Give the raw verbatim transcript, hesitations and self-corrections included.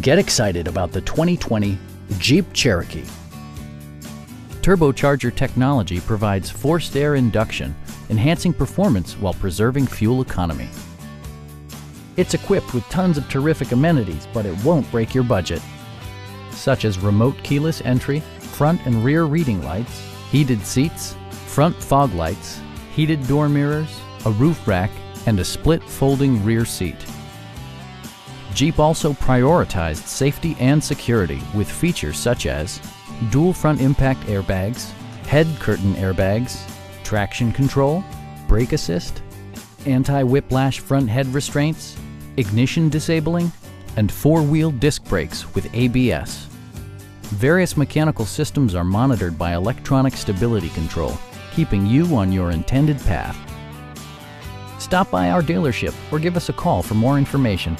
Get excited about the twenty twenty Jeep Cherokee. Turbocharger technology provides forced air induction, enhancing performance while preserving fuel economy. It's equipped with tons of terrific amenities, but it won't break your budget, such as remote keyless entry, front and rear reading lights, heated seats, front fog lights, heated door mirrors, a roof rack, and a split folding rear seat. Jeep also prioritized safety and security with features such as dual front impact airbags, head curtain airbags, traction control, brake assist, anti-whiplash front head restraints, ignition disabling, and four-wheel disc brakes with A B S. Various mechanical systems are monitored by electronic stability control, keeping you on your intended path. Stop by our dealership or give us a call for more information.